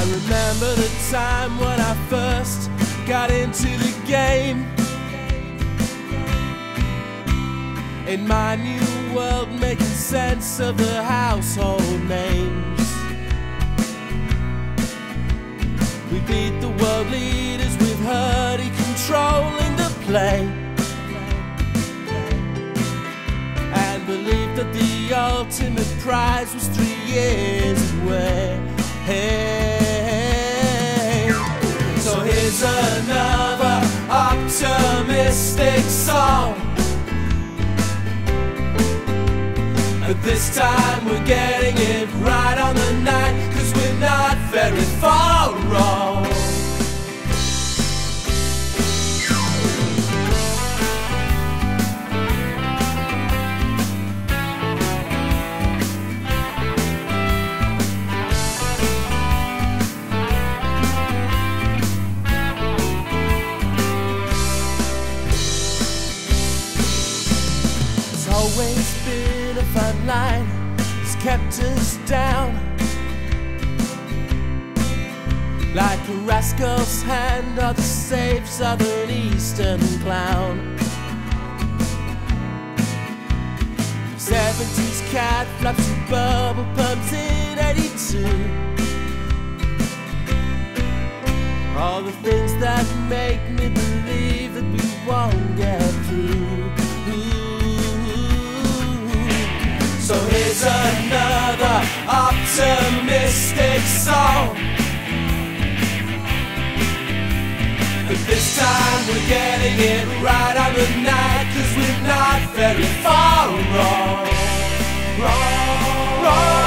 I remember the time when I first got into the game. In my new world, making sense of the household names. We beat the world leaders with Huddy controlling the play, and believed that the ultimate prize was 3 years away. Hey. So here's another optimistic song, but this time we're getting it right on the night, 'cause we're not very far wrong. It's always been a fine line, it's kept us down. Like a rascal's hand or the safe southern Eastern clown. 70s cat flaps and bubble perms in 82. All the things that make me believe that we won't get through. Ooh. So here's another optimistic song, but this time we're getting it right on the night, 'cause we're not very far wrong.